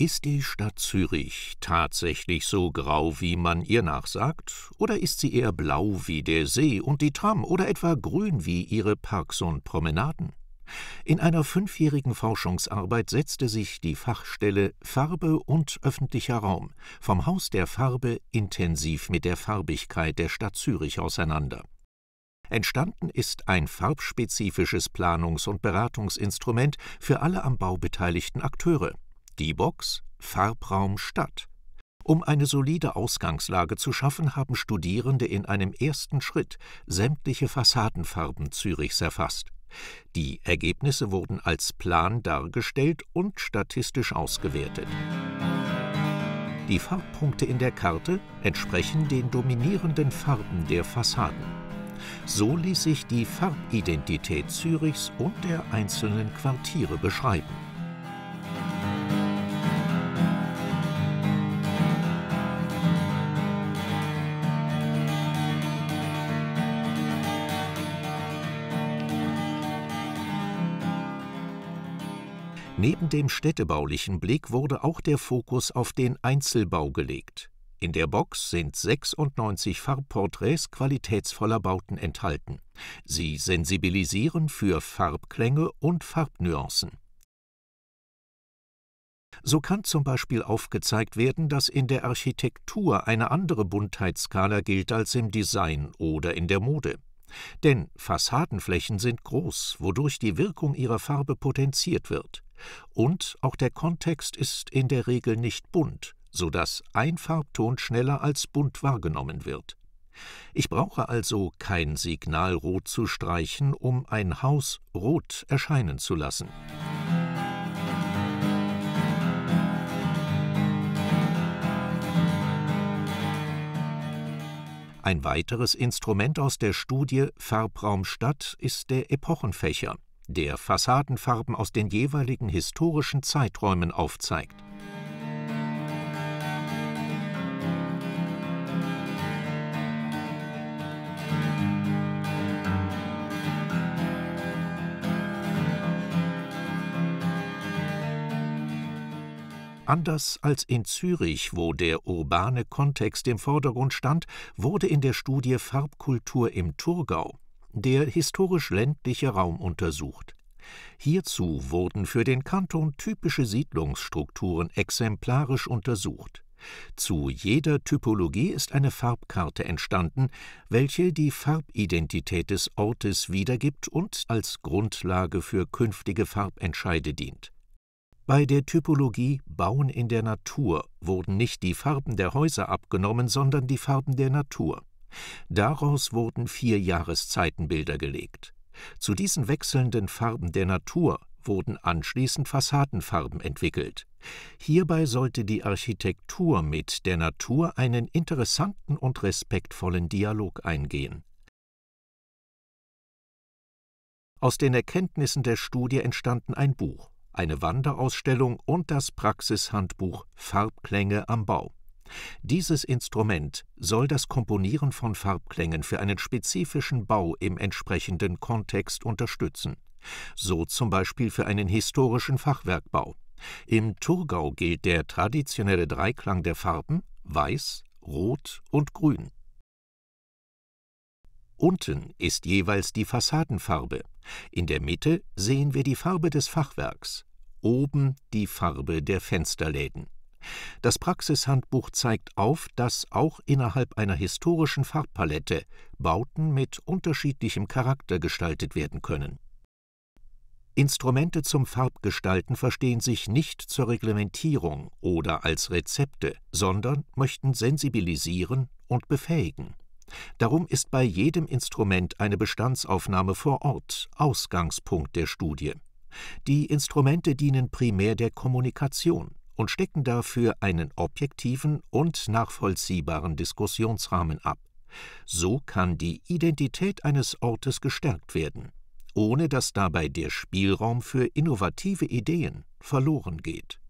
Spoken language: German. Ist die Stadt Zürich tatsächlich so grau, wie man ihr nachsagt? Oder ist sie eher blau wie der See und die Tram oder etwa grün wie ihre Parks und Promenaden? In einer 5-jährigen Forschungsarbeit setzte sich die Fachstelle Farbe und öffentlicher Raum vom Haus der Farbe intensiv mit der Farbigkeit der Stadt Zürich auseinander. Entstanden ist ein farbspezifisches Planungs- und Beratungsinstrument für alle am Bau beteiligten Akteure. Die Box Farbraum Stadt. Um eine solide Ausgangslage zu schaffen, haben Studierende in einem ersten Schritt sämtliche Fassadenfarben Zürichs erfasst. Die Ergebnisse wurden als Plan dargestellt und statistisch ausgewertet. Die Farbpunkte in der Karte entsprechen den dominierenden Farben der Fassaden. So ließ sich die Farbidentität Zürichs und der einzelnen Quartiere beschreiben. Neben dem städtebaulichen Blick wurde auch der Fokus auf den Einzelbau gelegt. In der Box sind 96 Farbporträts qualitätsvoller Bauten enthalten. Sie sensibilisieren für Farbklänge und Farbnuancen. So kann zum Beispiel aufgezeigt werden, dass in der Architektur eine andere Buntheitsskala gilt als im Design oder in der Mode. Denn Fassadenflächen sind groß, wodurch die Wirkung ihrer Farbe potenziert wird. Und auch der Kontext ist in der Regel nicht bunt, sodass ein Farbton schneller als bunt wahrgenommen wird. Ich brauche also kein Signal rot zu streichen, um ein Haus rot erscheinen zu lassen. Ein weiteres Instrument aus der Studie Farbraum Stadt ist der Epochenfächer, der Fassadenfarben aus den jeweiligen historischen Zeiträumen aufzeigt. Anders als in Zürich, wo der urbane Kontext im Vordergrund stand, wurde in der Studie Farbkultur im Thurgau der historisch-ländliche Raum untersucht. Hierzu wurden für den Kanton typische Siedlungsstrukturen exemplarisch untersucht. Zu jeder Typologie ist eine Farbkarte entstanden, welche die Farbidentität des Ortes wiedergibt und als Grundlage für künftige Farbentscheide dient. Bei der Typologie Bauen in der Natur wurden nicht die Farben der Häuser abgenommen, sondern die Farben der Natur. Daraus wurden 4 Jahreszeitenbilder gelegt. Zu diesen wechselnden Farben der Natur wurden anschließend Fassadenfarben entwickelt. Hierbei sollte die Architektur mit der Natur einen interessanten und respektvollen Dialog eingehen. Aus den Erkenntnissen der Studie entstanden ein Buch, eine Wanderausstellung und das Praxishandbuch Farbklänge am Bau. Dieses Instrument soll das Komponieren von Farbklängen für einen spezifischen Bau im entsprechenden Kontext unterstützen. So zum Beispiel für einen historischen Fachwerkbau. Im Thurgau gilt der traditionelle Dreiklang der Farben Weiß, Rot und Grün. Unten ist jeweils die Fassadenfarbe. In der Mitte sehen wir die Farbe des Fachwerks, oben die Farbe der Fensterläden. Das Praxishandbuch zeigt auf, dass auch innerhalb einer historischen Farbpalette Bauten mit unterschiedlichem Charakter gestaltet werden können. Instrumente zum Farbgestalten verstehen sich nicht zur Reglementierung oder als Rezepte, sondern möchten sensibilisieren und befähigen. Darum ist bei jedem Instrument eine Bestandsaufnahme vor Ort Ausgangspunkt der Studie. Die Instrumente dienen primär der Kommunikation und stecken dafür einen objektiven und nachvollziehbaren Diskussionsrahmen ab. So kann die Identität eines Ortes gestärkt werden, ohne dass dabei der Spielraum für innovative Ideen verloren geht.